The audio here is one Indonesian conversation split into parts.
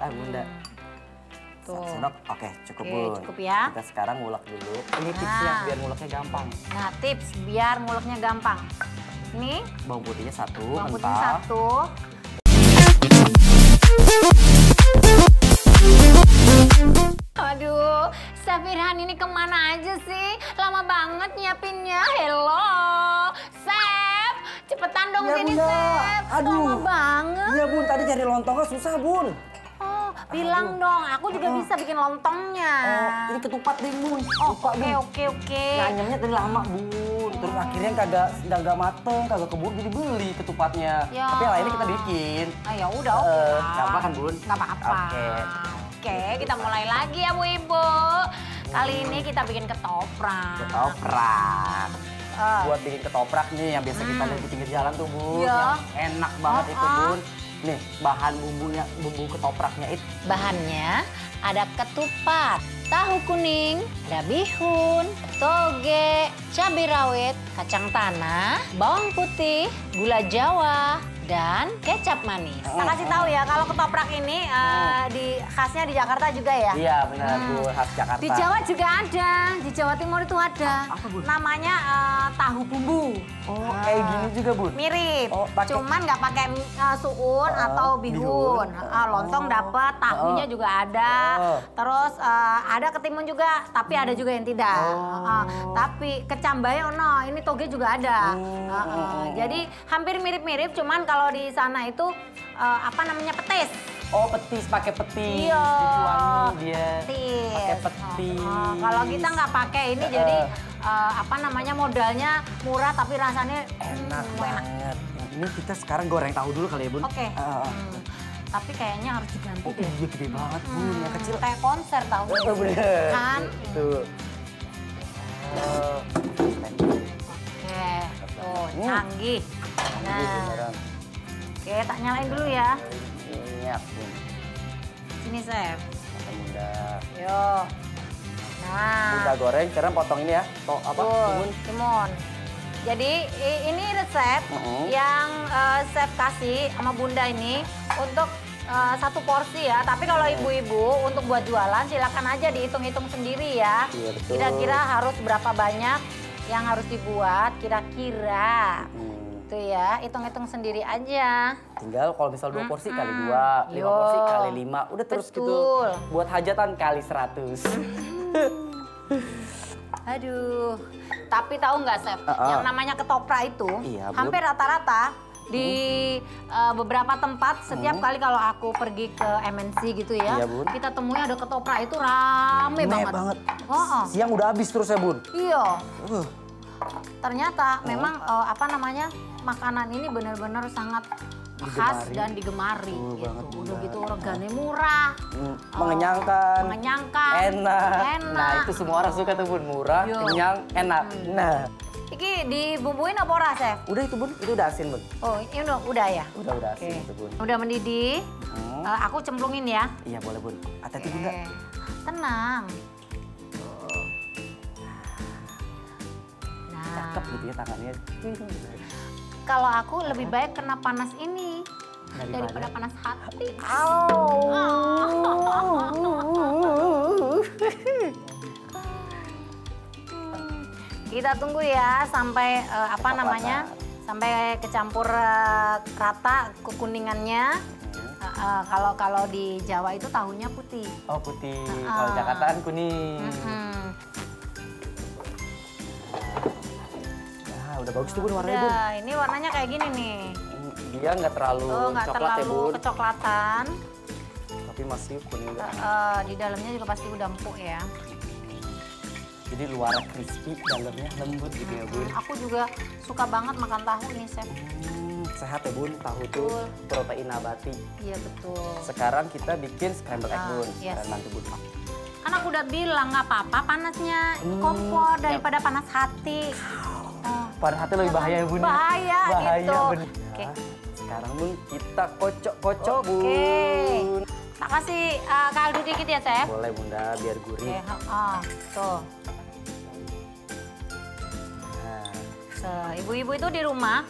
Ah, Bunda. Tuh. Sendok, oke cukup, oke, Bun. Cukup ya. Kita sekarang ngulek dulu. Ini tipsnya biar nguleknya gampang. Nah, tips biar nguleknya gampang. Ini bawang putihnya satu, bawang putih satu. Aduh, Chef Firhan ini kemana aja sih? Lama banget nyiapinnya. Hello, Chef. Cepetan dong ya, sini, Chef. Aduh, lama banget. Iya, Bun. Tadi cari lontongnya susah, Bun. Oh, bilang dong, aku juga bisa bikin lontongnya. Ini ketupat deh, Bun. Oke. Nanyamnya tadi lama, Bun. Terus akhirnya kagak mateng, kagak keburu, jadi beli ketupatnya. Ya. Tapi lainnya kita bikin. Ah, ya udah, oke. Gak apa kan, Bun? Gak apa-apa. Oke, kita mulai lagi ya, Bu Ibu. Kali ini kita bikin ketoprak. Buat bikin ketoprak nih, yang biasa kita lihat di pinggir jalan tuh, Bun. Ya. Yang enak banget itu, Bun. Nih, bahan bumbunya, bumbu ketopraknya itu. Bahannya ada ketupat, tahu kuning, ada bihun, toge, cabai rawit, kacang tanah, bawang putih, gula jawa, dan kecap manis. Saya kasih tahu ya, kalau ketoprak ini khasnya di Jakarta juga ya? Iya, benar, Bu, khas Jakarta. Di Jawa juga ada, di Jawa Timur itu ada. Apa, Bu? Namanya tahu bumbu. Oh, kayak gini juga, Bu? Mirip, cuman nggak pakai suun atau bihun. Lontong dapat, tahunya juga ada. Terus ada ketimun juga, tapi ada juga yang tidak. Tapi kecambai ini toge juga ada. Jadi hampir mirip-mirip, cuman kalau di sana itu apa namanya, petis. Oh, petis, pakai petis. Iya. Petis. Pakai petis. Kalau kita nggak pakai ini, jadi apa namanya, modalnya murah tapi rasanya enak banget. Ini kita sekarang goreng tahu dulu kali ya, Bun. Oke. Tapi kayaknya harus diganti deh. Iya, gede banget, Bun. Yang kecil kayak konser tahu. Oh, bener. Kan? Tuh. Oke. Tuh, canggih. Nah. Oke, tak nyalain dulu ya. Siap, Bun. Sini, Chef. Mata Bunda. Yo. Nah. Bunda goreng, sekarang potong ini ya. Timun. Jadi ini resep yang Chef kasih sama Bunda ini untuk satu porsi ya. Tapi kalau ibu-ibu untuk buat jualan silakan aja dihitung-hitung sendiri ya. Kira-kira harus berapa banyak yang harus dibuat kira-kira. Itu ya, hitung-hitung sendiri aja. Tinggal kalau misal 2 porsi kali 2, 5 porsi kali 5, udah terus gitu. Buat hajatan kali 100. Aduh, tapi tahu nggak, Chef? Yang namanya ketoprak itu hampir rata-rata di beberapa tempat. Setiap kali kalau aku pergi ke MNC gitu ya, kita temui ada ketoprak itu rame banget. Siang udah habis terus ya, Bun? Iya. Ternyata memang apa namanya, makanan ini benar-benar sangat khas dan digemari gitu. Udah gitu regane murah, mengenyangkan, enak. Nah, itu semua orang suka tuh, Bun, murah, kenyang, enak. Nah, iki dibumbuin apa ora, Chef? Udah itu, Bun, itu udah asin, Bun. Oh, ini udah ya? Udah asin itu, Bun. Udah mendidih. Aku cemplungin ya. Iya, boleh, Bun. Hati-hati juga. Tenang. Cakep gitu ya tangannya. Kalau aku lebih baik kena panas ini daripada panas hati. Kita tunggu ya sampai apa namanya, sampai kecampur rata kekuningannya. Kalau di Jawa itu tahunya putih. Oh, putih. Kalau Jakarta kan kuning. Udah bagus tuh, Bun, warnanya, Bun. Ini warnanya kayak gini nih. Dia nggak terlalu coklat ya, Bun? Kecoklatan. Tapi masih kuning. Di dalamnya juga pasti udah empuk ya. Jadi luar crispy, dalamnya lembut gitu ya, Bun. Aku juga suka banget makan tahu nih, Chef. Sehat ya, Bun, tahu tuh protein nabati. Iya, betul. Sekarang kita bikin scrambled egg, Bun. Nanti, Bun. Kan aku udah bilang nggak apa-apa panasnya. Kompor daripada panas hati. Pada hati lebih bahaya, Bun. Bahaya gitu. Oke. Sekarang, Bun, kita kocok-kocok, Bun. Tak kasih kaldu dikit ya, Chef? Boleh, Bunda, biar gurih. Tuh. Nah, Ibu-ibu itu di rumah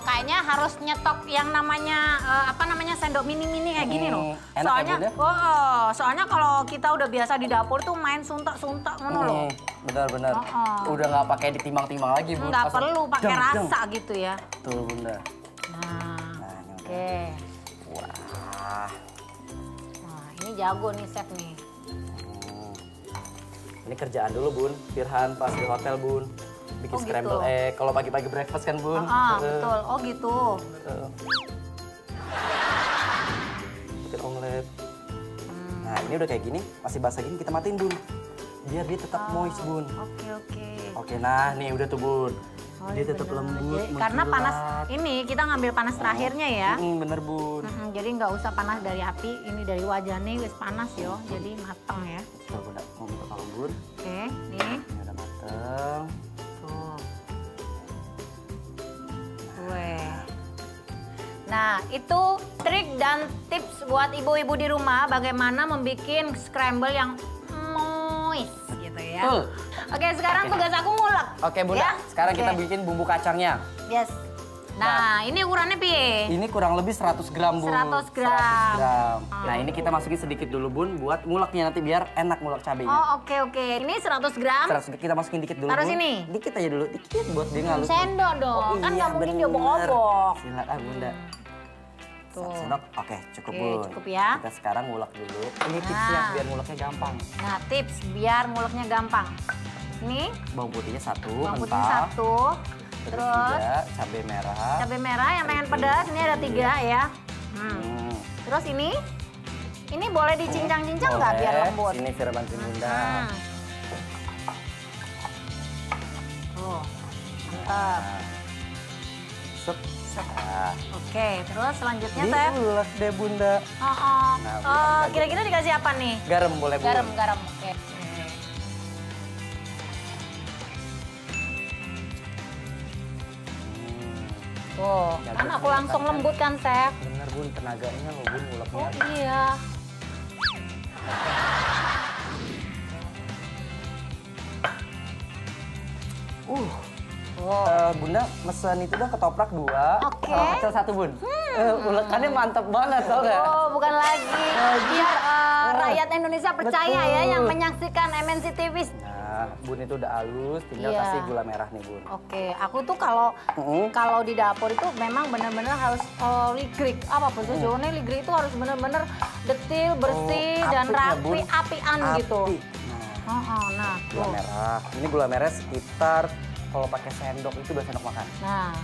kayaknya harus nyetok yang namanya sendok mini-mini kayak gini loh. Soalnya soalnya kalau kita udah biasa di dapur tuh main suntak-suntak ngono loh. Benar-benar. Udah nggak pakai ditimbang-timbang lagi, Bu. Nggak perlu pakai rasa gitu ya. Betul, Bunda. Nah, oke. Wah. Wah, ini jago nih chef nih. Ini kerjaan dulu, Bun. Firhan pas di hotel, Bun. Bikin scramble egg. Kalau pagi-pagi breakfast kan, Bun? Betul. Oh gitu. Bikin omelet. Nah, ini udah kayak gini. Masih basah gini, kita matiin, Bun. Biar dia tetap moist, Bun. Oke, nah nih udah tuh, Bun. Dia tetap lembut. Karena panas ini, kita ngambil panas terakhirnya ya. Bener, Bun. Jadi nggak usah panas dari api. Ini dari wajah nih, wis panas yo. Jadi mateng ya. Coba mau minta tolong, Bun. Oke, nih. Ini udah mateng. Nah, itu trik dan tips buat ibu-ibu di rumah bagaimana membuat scramble yang moist gitu ya. Oke, sekarang tugas aku ngulek. Oke, Bunda. Ya? Sekarang kita bikin bumbu kacangnya. Yes. Nah, ini ukurannya piye? Ini kurang lebih 100 gram, Bun. 100 gram. Nah, ini kita masukin sedikit dulu, Bun, buat nguleknya nanti biar enak ngulek cabenya. Oke. Ini 100 gram. 100 kita masukin dikit dulu. Taruh sini. Dikit aja dulu, dikit buat dia ngalus. Sendok dong. Kan nggak mungkin dia obok-obok. Silakan, Bunda. Sendok, oke cukup, Bun. Cukup ya. Kita sekarang ngulek dulu. Ini tipsnya biar nguleknya gampang. Nah, tips biar nguleknya gampang. Ini bawang putihnya satu. Bawang putih satu. Terus cabai merah. Cabai merah yang pengen pedas, ini ada 3 ya. Terus ini boleh dicincang-cincang nggak biar lembut? Ini Fira bantuin Bunda. Mantap. Oke, terus selanjutnya saya diulek deh, Bunda. Kira-kira dikasih apa nih? Garam boleh, Bu. Garam, oke. Oh, kan aku langsung lembut kan, Chef? Bener, Bun, tenaganya loh, Bun, nguleknya. Oh iya. Bunda, mesen itu dong ketoprak 2, pecel 1, Bun. Ulekannya mantep banget, tau gak? Bukan lagi. Biar rakyat Indonesia percaya ya yang menyaksikan MNC TV. Nah, Bun itu udah halus, tinggal kasih gula merah nih, Bun. Oke, aku tuh kalau di dapur itu memang benar-benar harus ligrik. Apapun tujuannya ligrik itu harus benar-benar detil, bersih, dan rapi, apian gitu. Nah, gula merah. Ini gula merah sekitar kalau pakai sendok itu udah sendok makan. Nah,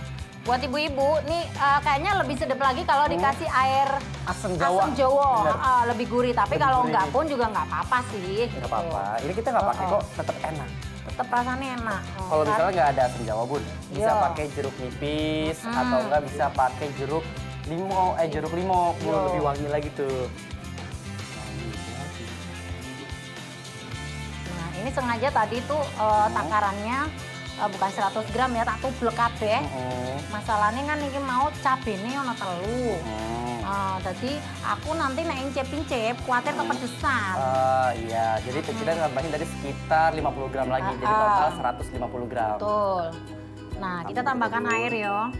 buat ibu-ibu nih kayaknya lebih sedap lagi kalau dikasih air asam jawa. Lebih gurih. Tapi kalau enggak pun juga nggak apa-apa sih. Nggak apa-apa. Ini kita nggak pakai kok, tetap enak. Tetap rasanya enak. Kalau misalnya nggak ada asam jawa, Bun, bisa pakai jeruk nipis atau nggak bisa pakai jeruk limau, lebih wangi lagi tuh. Nah, ini sengaja tadi tuh takarannya. Bukan 100 gram ya, tak tublek kabeh. Masalahnya kan ini mau cabai ini ada 3. Jadi aku nanti incip-incip, khawatir kepedesan. Iya, jadi kita tambahin dari sekitar 50 gram lagi. Jadi total 150 gram. Betul. Nah, kita tambahkan air yo.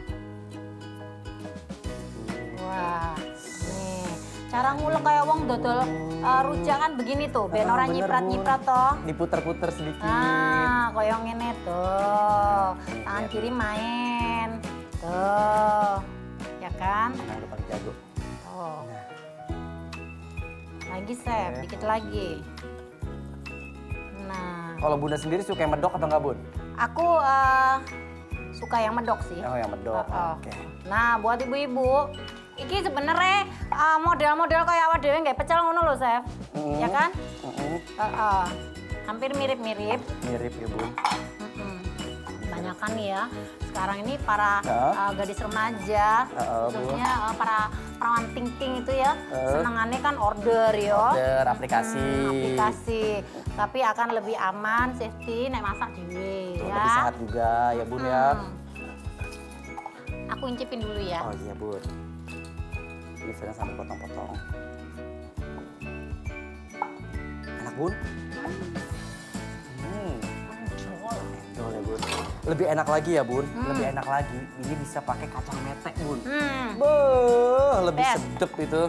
Wah, nih. Cara ngulek kayak wong dodol rujakan begini tuh, ben ora nyiprat-nyiprat toh. Diputer-puter sedikit. Nah, koyo ngene tuh. Tangan kiri main. Tuh. Ya kan? Nah, udah paling jago. Tuh. Lagi, Chef. Dikit lagi. Nah. Kalau Bunda sendiri suka yang medok atau enggak, Bun? Aku suka yang medok sih. Oh, yang medok. Oke. Nah, buat ibu-ibu, iki sebenarnya model-model kayak awak dhewe nggak pecel ngono loh, Chef. Ya kan? Hampir mirip-mirip. Mirip ya, Bu. Banyakan ya. Sekarang ini para gadis remaja, khususnya para perawan ting-ting itu ya, senengannya kan order yo. Order, aplikasi. Tapi akan lebih aman, safety, naik masak dhewe ya. Lebih sehat juga ya, Bun ya. Aku incipin dulu ya. Oh iya, Bun. Biasanya sampai potong-potong. Enak, Bun? Enak, Bun. Lebih enak lagi ya, Bun. Lebih enak lagi. Ini bisa pakai kacang mete, Bun. Beuh, lebih sedep itu.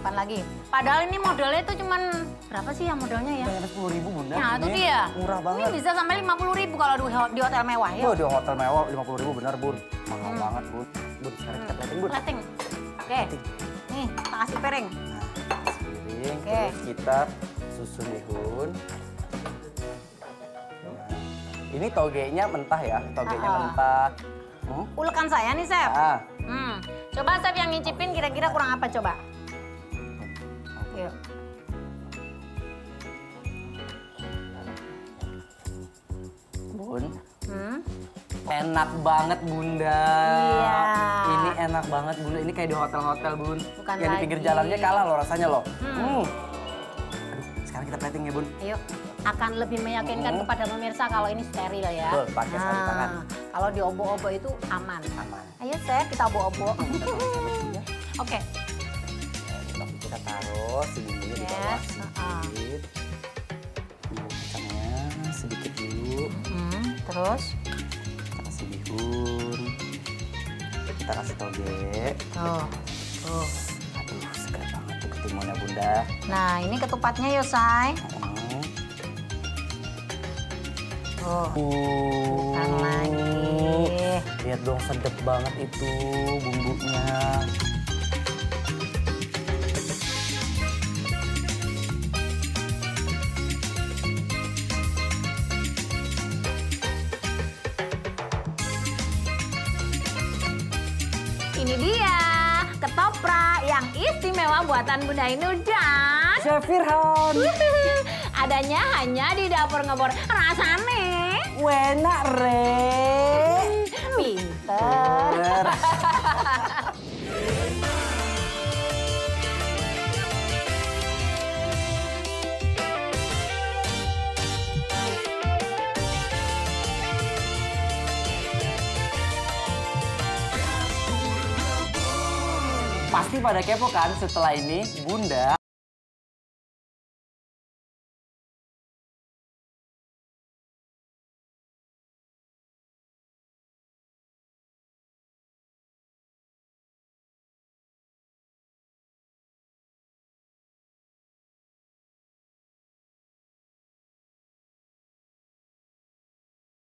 Apaan lagi? Padahal ini modalnya itu cuman berapa sih ya modalnya ya? 10.000, Bunda. Nah, itu dia. Murah banget. Ini bisa sampai 50.000 kalau di hotel mewah ya. Oh, di hotel mewah 50.000 benar, Bun. Mahal banget, Bun. Bun, sekarang kita plating, Bun. Plating. Oke. Nih, kita kasih piring. Nah, piring. Terus kita susun bihun. Ini togenya mentah ya, togenya mentah. Ulekan saya nih, Chef. Coba Chef yang ngicipin kira-kira kurang apa coba? Yuk. Bun, enak banget, Bunda. Iya. Ini enak banget, Bunda. Ini kayak di hotel-hotel, Bun. Bukan yang lagi. Di pinggir jalannya kalah loh rasanya loh. Aduh, sekarang kita plating ya, Bun. Ayo. Akan lebih meyakinkan kepada pemirsa kalau ini steril ya. Betul, pakai sarung tangan. Kalau diobok-obok itu aman. Aman. Ayo, Chef, kita obok-obok. Oke. Kita taruh sebelumnya di bawah sedikit. Kacangnya sedikit dulu. Terus? Kita kasih bihun. Kita kasih toge. Tuh, tuh. Aduh, segar banget tuh ketimunnya, Bunda. Nah, ini ketupatnya Yosai. Bukan lagi. Lihat dong, sedap banget itu bumbunya. Ini dia ketoprak yang istimewa buatan Bunda Inul dan Chef Firhan. Adanya hanya di Dapur Ngebor. Rasane enak, Re. Pinter. Pasti pada kepo kan setelah ini, Bunda